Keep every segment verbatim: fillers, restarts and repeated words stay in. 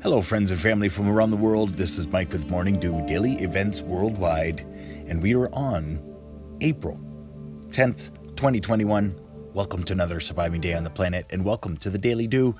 Hello friends and family from around the world, this is Mike with Morning Dew Daily Events Worldwide, and we are on April tenth, twenty twenty-one. Welcome to another surviving day on the planet, and welcome to the Daily Dew,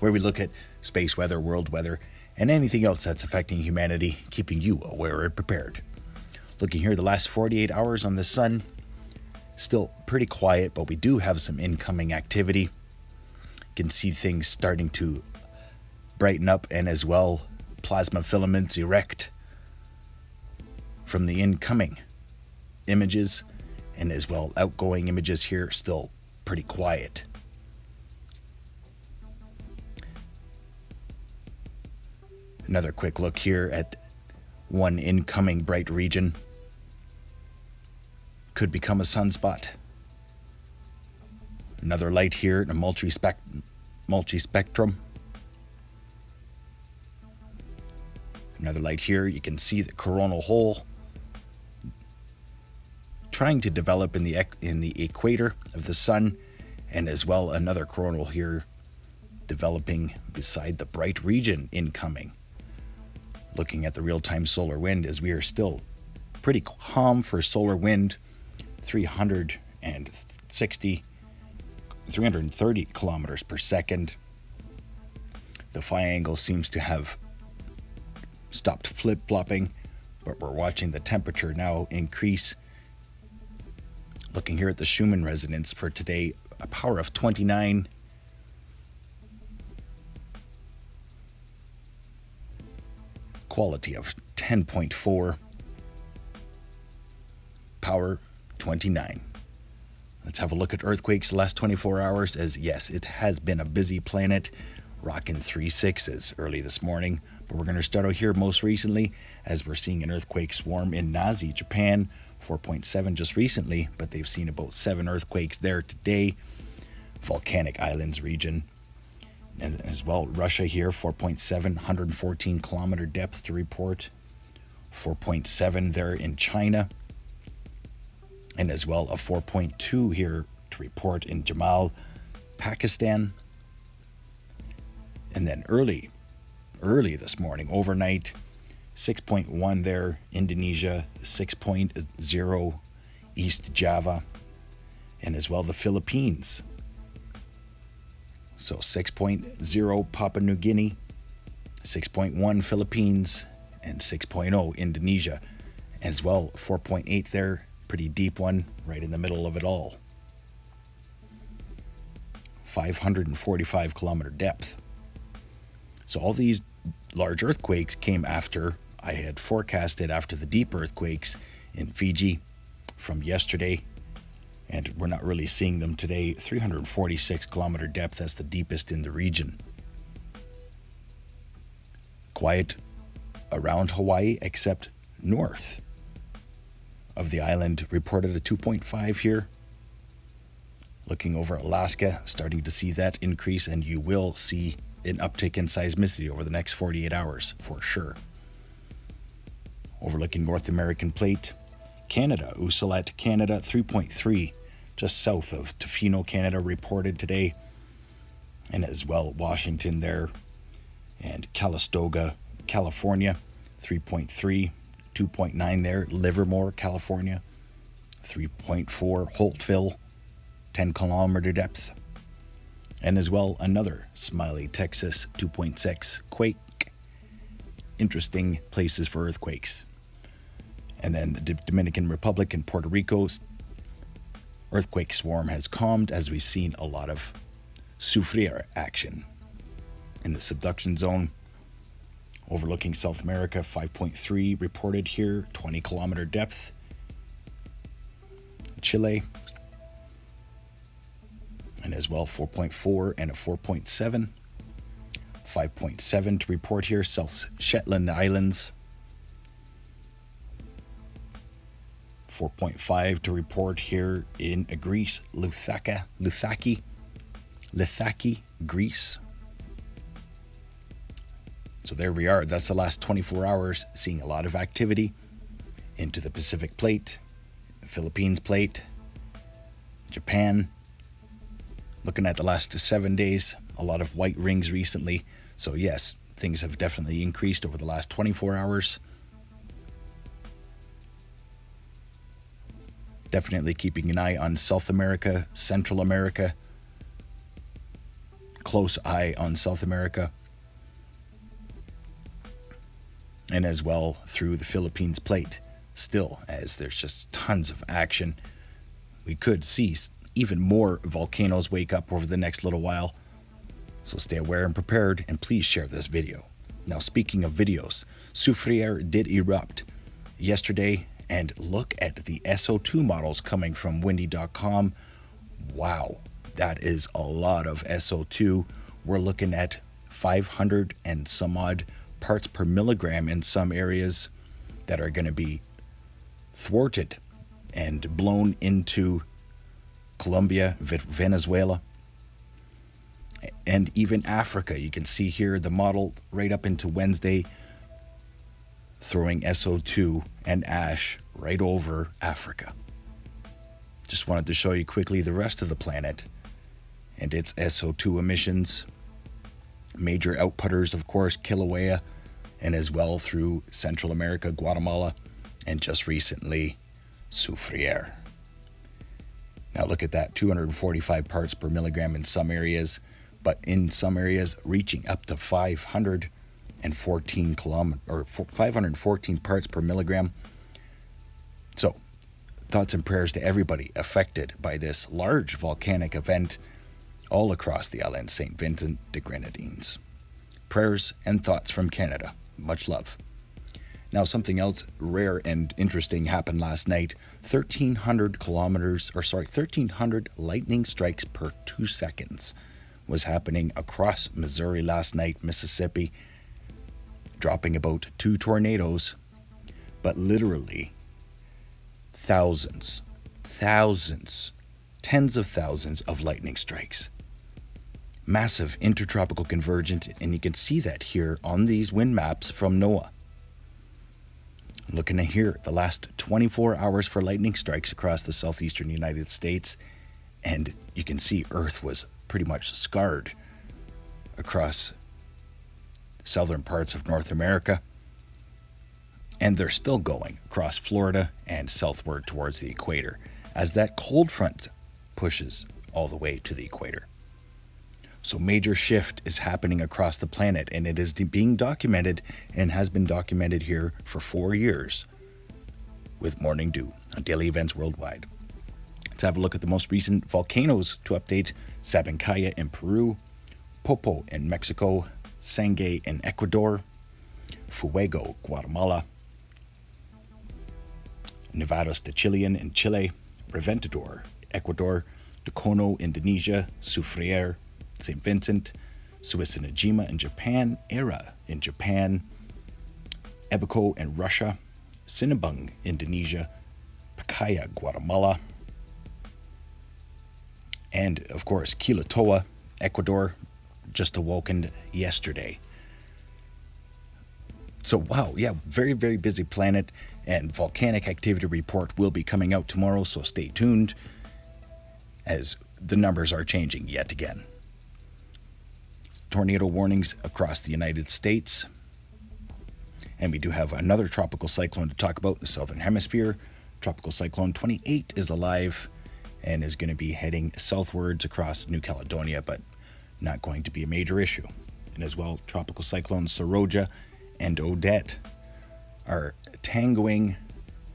where we look at space weather, world weather, and anything else that's affecting humanity, keeping you aware and prepared. Looking here, the last forty-eight hours on the sun, still pretty quiet, but we do have some incoming activity. You can see things starting to brighten up, and as well plasma filaments erect from the incoming images, and as well outgoing images here still pretty quiet. Another quick look here at one incoming bright region could become a sunspot. Another light here in a multi-spect- multi-spectrum. Another light here, you can see the coronal hole trying to develop in the in the equator of the sun, and as well another coronal here developing beside the bright region incoming. Looking at the real-time solar wind, as we are still pretty calm for solar wind, three hundred sixty, three hundred thirty kilometers per second. The phi angle seems to have stopped flip-flopping, but we're watching the temperature now increase. Looking here at the Schumann resonance for today, a power of twenty-nine. Quality of ten point four. Power twenty-nine. Let's have a look at earthquakes the last twenty-four hours, as yes, it has been a busy planet, rocking three sixes early this morning. But we're going to start out here most recently, as we're seeing an earthquake swarm in Nasi, Japan, four point seven just recently, but they've seen about seven earthquakes there today. Volcanic Islands region, and as well Russia here, four point seven, one hundred fourteen kilometer depth to report, four point seven there in China, and as well a four point two here to report in Jamal, Pakistan. And then early Early this morning, overnight, six point one there, Indonesia, six point zero, East Java, and as well the Philippines. So six point zero Papua New Guinea, six point one Philippines, and six point zero Indonesia. As well, four point eight there, pretty deep one, right in the middle of it all. five hundred forty-five kilometer depth. So all these large earthquakes came after I had forecasted after the deep earthquakes in Fiji from yesterday, and we're not really seeing them today. three hundred forty-six kilometer depth, that's the deepest in the region. Quiet around Hawaii except north of the island, reported a two point five here. Looking over Alaska, starting to see that increase, and you will see an uptick in seismicity over the next forty-eight hours for sure. Overlooking North American plate, Canada, Usalette, Canada, three point three just south of Tofino, Canada, reported today, and as well Washington there and Calistoga, California, three point three, two point nine there, Livermore, California, three point four, Holtville, ten kilometer depth. And as well, another Smiley, Texas, two point six quake. Interesting places for earthquakes. And then the Dominican Republic and Puerto Rico's earthquake swarm has calmed, as we've seen a lot of Soufrière action in the subduction zone. Overlooking South America, five point three reported here, twenty kilometer depth. Chile, and as well four point four and a four point seven. five point seven to report here, South Shetland Islands. four point five to report here in Greece, Luthaka, Lithaki, Lithaki, Greece. So there we are. That's the last twenty-four hours, seeing a lot of activity into the Pacific plate, the Philippines plate, Japan. Looking at the last seven days, a lot of white rings recently. So yes, things have definitely increased over the last twenty-four hours. Definitely keeping an eye on South America, Central America. Close eye on South America. And as well through the Philippines plate still, as there's just tons of action. We could see even more volcanoes wake up over the next little while. So stay aware and prepared, and please share this video. Now, speaking of videos, Soufrière did erupt yesterday, and look at the S O two models coming from windy dot com. Wow, that is a lot of S O two. We're looking at five hundred and some odd parts per milligram in some areas that are going to be thwarted and blown into Colombia, Venezuela, and even Africa. You can see here the model right up into Wednesday, throwing S O two and ash right over Africa. Just wanted to show you quickly the rest of the planet and its S O two emissions. Major outputters, of course, Kilauea, and as well through Central America, Guatemala, and just recently, Soufrière. Now look at that, two hundred forty-five parts per milligram in some areas, but in some areas reaching up to five hundred fourteen kilometer, or five hundred fourteen parts per milligram. So, thoughts and prayers to everybody affected by this large volcanic event all across the island, Saint Vincent de Grenadines. Prayers and thoughts from Canada. Much love. Now, something else rare and interesting happened last night. thirteen hundred kilometers, or sorry, thirteen hundred lightning strikes per two seconds was happening across Missouri last night, Mississippi, dropping about two tornadoes, but literally thousands, thousands, tens of thousands of lightning strikes. Massive intertropical convergence, and you can see that here on these wind maps from NOAA. Looking at here, the last twenty-four hours for lightning strikes across the southeastern United States, and you can see Earth was pretty much scarred across southern parts of North America, and they're still going across Florida and southward towards the equator as that cold front pushes all the way to the equator. So major shift is happening across the planet, and it is being documented and has been documented here for four years with Morning Dew on Daily Events Worldwide. Let's have a look at the most recent volcanoes to update. Sabancaya in Peru, Popo in Mexico, Sangay in Ecuador, Fuego, Guatemala, Nevados de Chilian in Chile, Reventador, Ecuador, Dukono, Indonesia, Soufrière, Saint Vincent, Suisunajima in Japan, Era in Japan, Ebiko in Russia, Sinabung, Indonesia, Pacaya, Guatemala, and of course Quilatoa, Ecuador, just awoken yesterday. So wow, yeah, very, very busy planet, and volcanic activity report will be coming out tomorrow, so stay tuned as the numbers are changing yet again. Tornado warnings across the United States. And we do have another tropical cyclone to talk about in the Southern Hemisphere. Tropical Cyclone twenty-eight is alive and is going to be heading southwards across New Caledonia, but not going to be a major issue. And as well, Tropical Cyclones Seroja and Odette are tangoing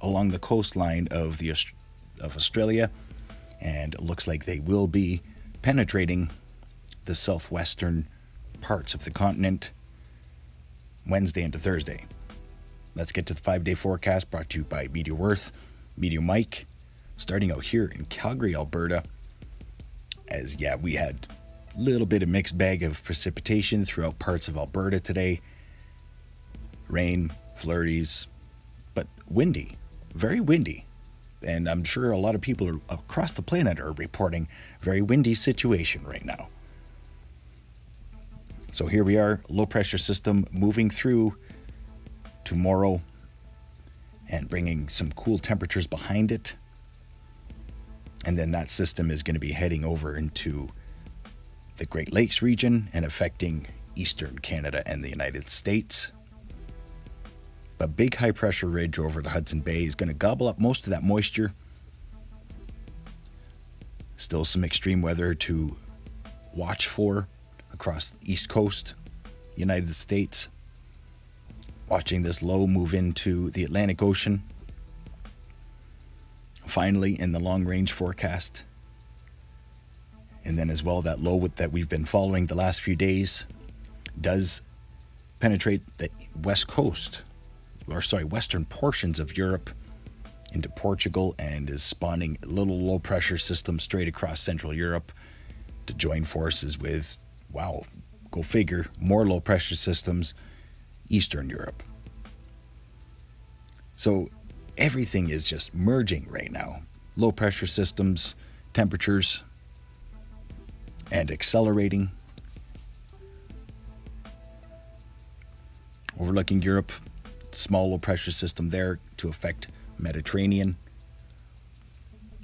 along the coastline of, the, of Australia, and it looks like they will be penetrating the southwestern parts of the continent Wednesday into Thursday. Let's get to the five-day forecast brought to you by Meteor Earth, Meteor Mike, starting out here in Calgary, Alberta. As, yeah, we had a little bit of mixed bag of precipitation throughout parts of Alberta today. Rain, flurries, but windy, very windy. And I'm sure a lot of people are, across the planet are reporting a very windy situation right now. So here we are, low pressure system moving through tomorrow and bringing some cool temperatures behind it. And then that system is going to be heading over into the Great Lakes region and affecting eastern Canada and the United States. But big high pressure ridge over the Hudson Bay is going to gobble up most of that moisture. Still some extreme weather to watch for across the east coast, United States. Watching this low move into the Atlantic Ocean. Finally, in the long-range forecast. And then as well, that low that we've been following the last few days does penetrate the west coast, or sorry, western portions of Europe into Portugal, and is spawning a little low-pressure system straight across Central Europe to join forces with, wow, go figure, more low-pressure systems, Eastern Europe. So everything is just merging right now. Low pressure systems, temperatures, and accelerating. Overlooking Europe, small low pressure system there to affect Mediterranean.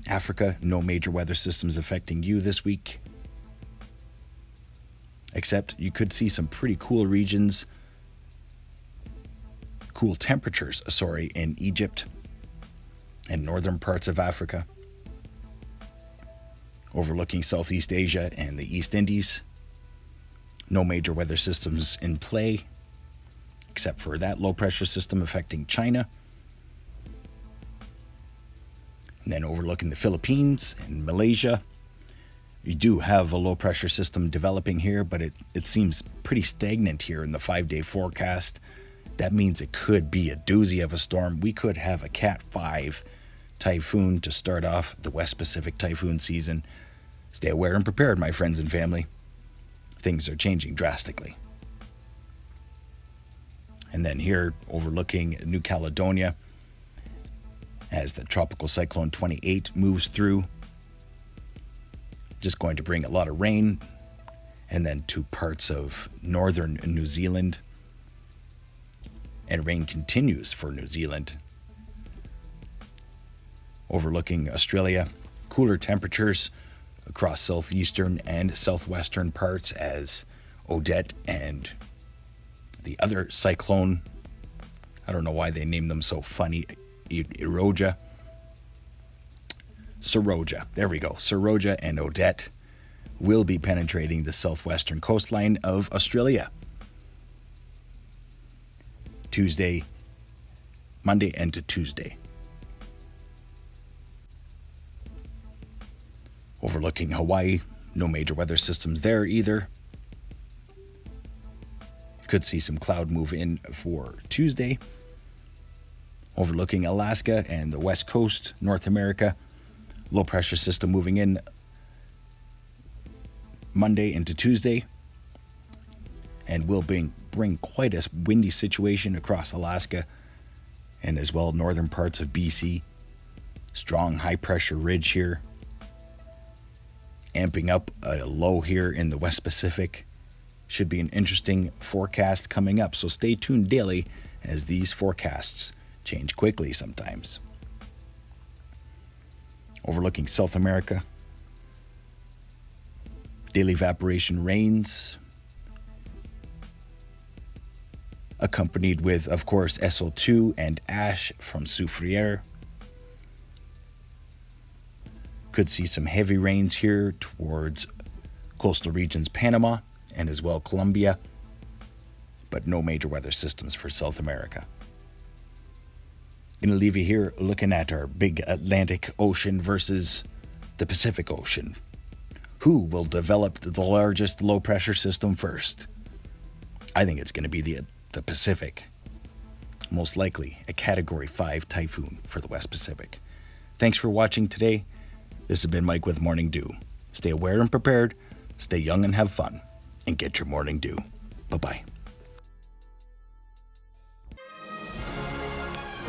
Africa, no major weather systems affecting you this week. Except you could see some pretty cool regions, cool temperatures, sorry, in Egypt and northern parts of Africa, overlooking Southeast Asia and the East Indies. No major weather systems in play, except for that low pressure system affecting China. And then overlooking the Philippines and Malaysia. You do have a low pressure system developing here, but it, it seems pretty stagnant here in the five-day forecast. That means it could be a doozy of a storm. We could have a Cat five typhoon to start off the West Pacific typhoon season. Stay aware and prepared, my friends and family. Things are changing drastically. And then here, overlooking New Caledonia, as the Tropical Cyclone twenty-eight moves through, just going to bring a lot of rain, and then to parts of northern New Zealand. And rain continues for New Zealand. Overlooking Australia, cooler temperatures across southeastern and southwestern parts as Odette and the other cyclone, I don't know why they named them so funny, Seroja. Seroja, there we go. Seroja and Odette will be penetrating the southwestern coastline of Australia. Tuesday, Monday into Tuesday. Overlooking Hawaii, no major weather systems there either. Could see some cloud move in for Tuesday. Overlooking Alaska and the west coast, North America, low pressure system moving in Monday into Tuesday, and will bring bring quite a windy situation across Alaska and as well northern parts of B C. Strong high pressure ridge here, amping up a low here in the West Pacific. Should be an interesting forecast coming up, so stay tuned daily as these forecasts change quickly sometimes. Overlooking South America, daily evaporation rains, accompanied with, of course, S O two and ash from Soufrière. Could see some heavy rains here towards coastal regions, Panama, and as well Colombia, but no major weather systems for South America. Gonna leave you here looking at our big Atlantic Ocean versus the Pacific Ocean. Who will develop the largest low pressure system first? I think it's gonna be the the Pacific. Most likely a Category five typhoon for the West Pacific. Thanks for watching today. This has been Mike with Morning Dew. Stay aware and prepared, stay young and have fun, and get your Morning Dew. Bye-bye.